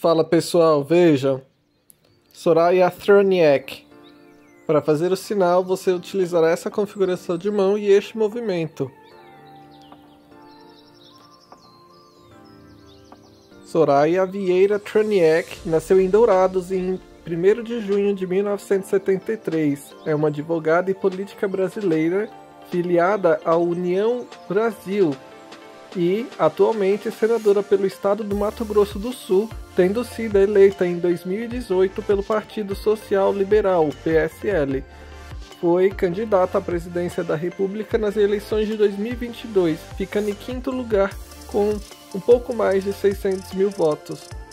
Fala pessoal, vejam, Soraya Thronicke. Para fazer o sinal, você utilizará essa configuração de mão e este movimento. Soraya Vieira Thronicke nasceu em Dourados em 1º de junho de 1973. É uma advogada e política brasileira filiada à União Brasil e atualmente senadora pelo estado do Mato Grosso do Sul, tendo sido eleita em 2018 pelo Partido Social Liberal, PSL. Foi candidata à presidência da República nas eleições de 2022, ficando em 5º lugar com um pouco mais de 600 mil votos.